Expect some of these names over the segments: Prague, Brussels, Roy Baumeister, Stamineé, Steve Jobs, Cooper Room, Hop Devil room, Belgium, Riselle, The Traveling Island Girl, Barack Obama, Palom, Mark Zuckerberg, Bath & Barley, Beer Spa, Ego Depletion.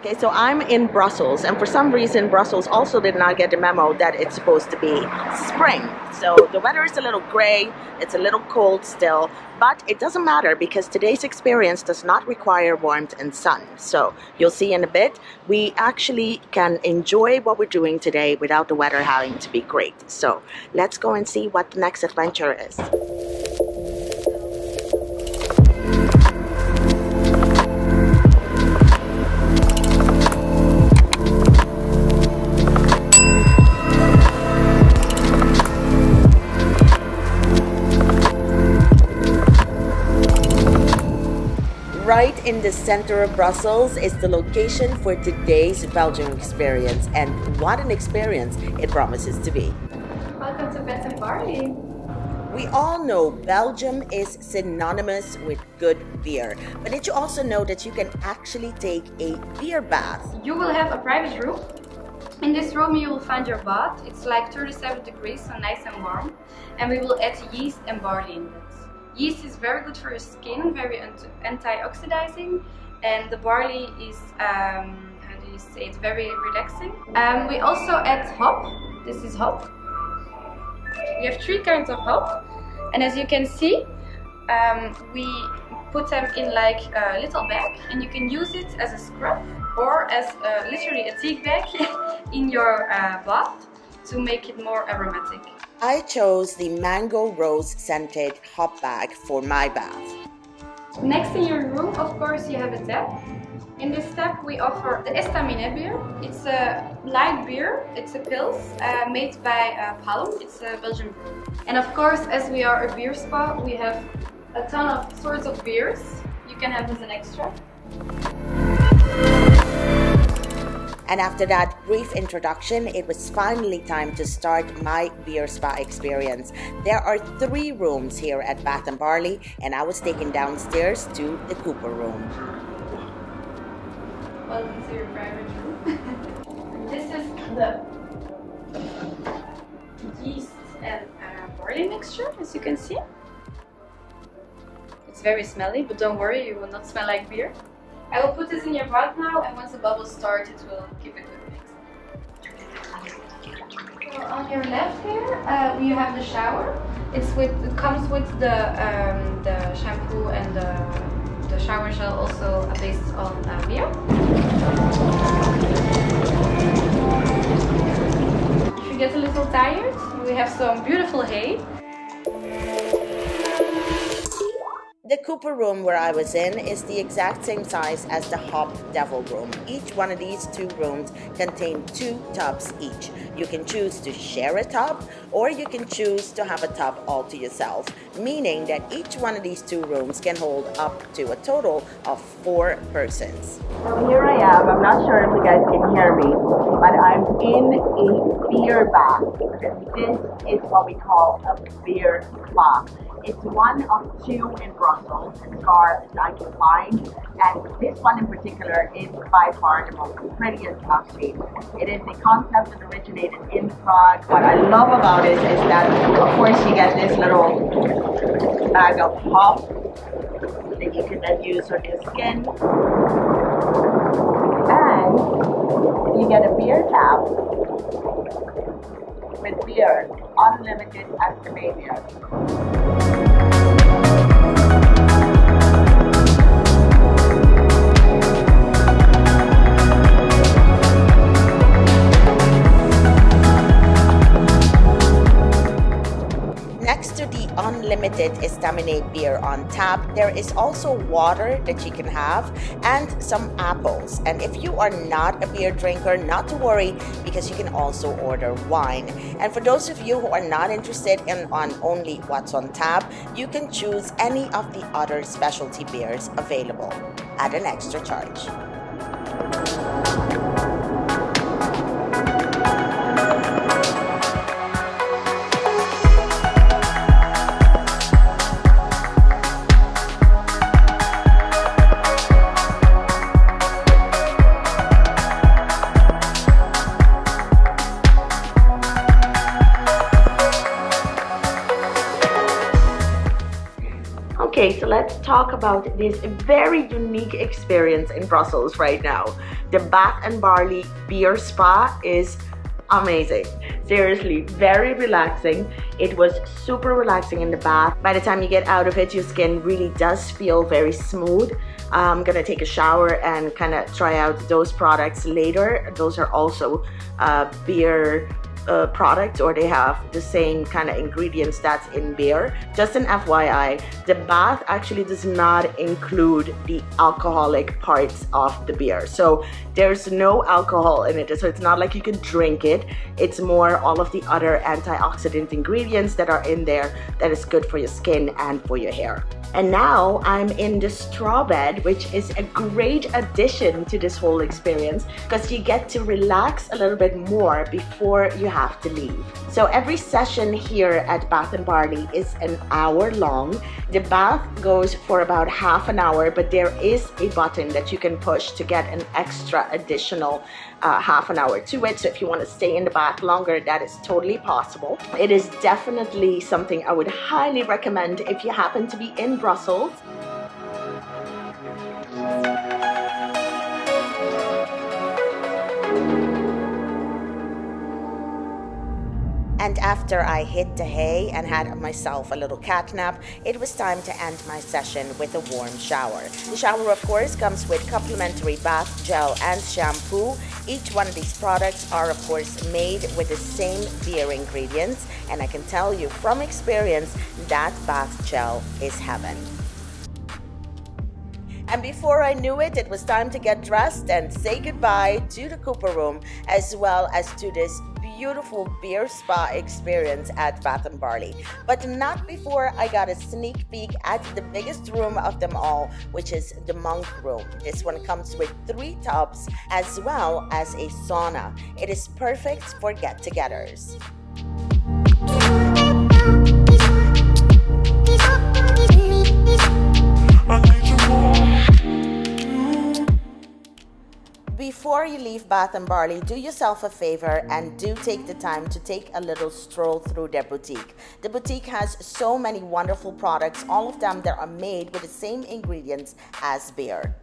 Okay, so I'm in Brussels, and for some reason Brussels also did not get the memo that it's supposed to be spring. So the weather is a little gray, it's a little cold still, but it doesn't matter because today's experience does not require warmth and sun. So you'll see in a bit, we actually can enjoy what we're doing today without the weather having to be great. So let's go and see what the next adventure is. Right in the center of Brussels is the location for today's Belgium experience, and what an experience it promises to be. Welcome to Bed and Barley. We all know Belgium is synonymous with good beer, but did you also know that you can actually take a beer bath? You will have a private room. In this room you will find your bath. It's like 37 degrees, so nice and warm, and we will add yeast and barley in it. Yeast is very good for your skin, very anti-oxidizing, and the barley is, how do you say it, very relaxing. We also add hop. This is hop. We have three kinds of hop, and as you can see, we put them in like a little bag, and you can use it as a scrub or as literally a tea bag in your bath to make it more aromatic. I chose the mango rose scented hop bag for my bath. Next in your room, of course, you have a tap. In this tap we offer the Stamineé beer. It's a light beer, it's a pils made by Palom. It's a Belgian brew. And of course, as we are a beer spa, we have a ton of sorts of beers. You can have as an extra. And after that brief introduction, it was finally time to start my beer spa experience. There are three rooms here at Bath & Barley, and I was taken downstairs to the Cooper Room. Welcome to your private room. This is the yeast and barley mixture, as you can see. It's very smelly, but don't worry, you will not smell like beer. I will put this in your bath now, and once the bubbles start, it will give a good mix. So on your left here, you have the shower. It comes with the shampoo and the shower gel, also based on beer. If you get a little tired, we have some beautiful hay. The Cooper Room where I was in is the exact same size as the Hop Devil room. Each one of these two rooms contain two tubs each. You can choose to share a tub, or you can choose to have a tub all to yourself, meaning that each one of these two rooms can hold up to a total of 4 persons. So here I am. I'm not sure if you guys can hear me, but I'm in a beer bath. This is what we call a beer spa. It's one of two in Brussels as far as I can find, and this one in particular is by far the most prettiest actually. It is a concept that originated in Prague. What I love about it is that, of course, you get this little bag of hop that you can then use on your skin, and you get a beer tap with beer, unlimited as Stamineé. Unlimited Stamineé beer on tap. There is also water that you can have and some apples. And if you are not a beer drinker, not to worry, because you can also order wine. And for those of you who are not interested in on only what's on tap, you can choose any of the other specialty beers available at an extra charge. Okay, so let's talk about this very unique experience in Brussels right now. The Bat and Barley Beer Spa is amazing. Seriously, very relaxing. It was super relaxing in the bath. By the time you get out of it, your skin really does feel very smooth. I'm gonna take a shower and kind of try out those products later. Those are also beer products, or they have the same kind of ingredients that's in beer. Just an FYI, the bath actually does not include the alcoholic parts of the beer, so there's no alcohol in it, so it's not like you can drink it. It's more all of the other antioxidant ingredients that are in there that is good for your skin and for your hair. And now I'm in the straw bed, which is a great addition to this whole experience because you get to relax a little bit more before you have to leave. So every session here at Bath & Barley is an hour long. The bath goes for about half an hour, but there is a button that you can push to get an extra additional half an hour to it. So if you want to stay in the bath longer, that is totally possible. It is definitely something I would highly recommend if you happen to be in Brussels. And after I hit the hay and had myself a little cat nap, it was time to end my session with a warm shower. The shower, of course, comes with complimentary bath gel and shampoo. Each one of these products are, of course, made with the same beer ingredients. And I can tell you from experience that bath gel is heaven. And before I knew it, it was time to get dressed and say goodbye to the Cooper Room, as well as to this beautiful beer spa experience at Bath & Barley. But not before I got a sneak peek at the biggest room of them all, which is the monk room. This one comes with 3 tubs as well as a sauna. It is perfect for get-togethers. Before you leave Bath & Barley, do yourself a favor and do take the time to take a little stroll through their boutique. The boutique has so many wonderful products, all of them that are made with the same ingredients as beer.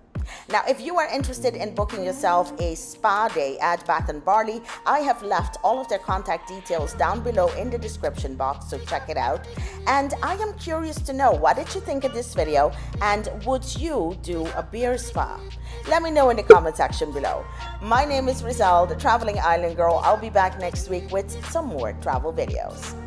Now, if you are interested in booking yourself a spa day at Bath & Barley, I have left all of their contact details down below in the description box, so check it out. And I am curious to know, what did you think of this video, and would you do a beer spa? Let me know in the comment section below. My name is Riselle, the Traveling Island Girl. I'll be back next week with some more travel videos.